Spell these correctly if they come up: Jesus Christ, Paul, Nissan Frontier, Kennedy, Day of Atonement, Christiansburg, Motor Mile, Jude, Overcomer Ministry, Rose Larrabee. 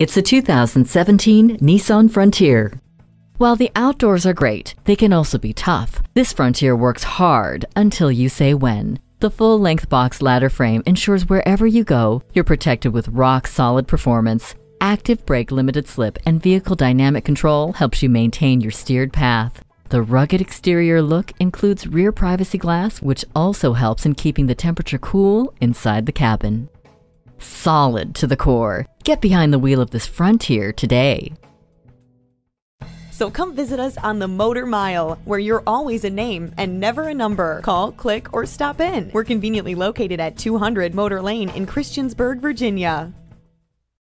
It's the 2017 Nissan Frontier. While the outdoors are great, they can also be tough. This Frontier works hard until you say when. The full-length box ladder frame ensures wherever you go, you're protected with rock-solid performance. Active brake, limited slip, and vehicle dynamic control helps you maintain your steered path. The rugged exterior look includes rear privacy glass, which also helps in keeping the temperature cool inside the cabin. Solid to the core. Get behind the wheel of this Frontier today. So come visit us on the Motor Mile, where you're always a name and never a number. Call, click, or stop in. We're conveniently located at 200 Motor Lane in Christiansburg, Virginia.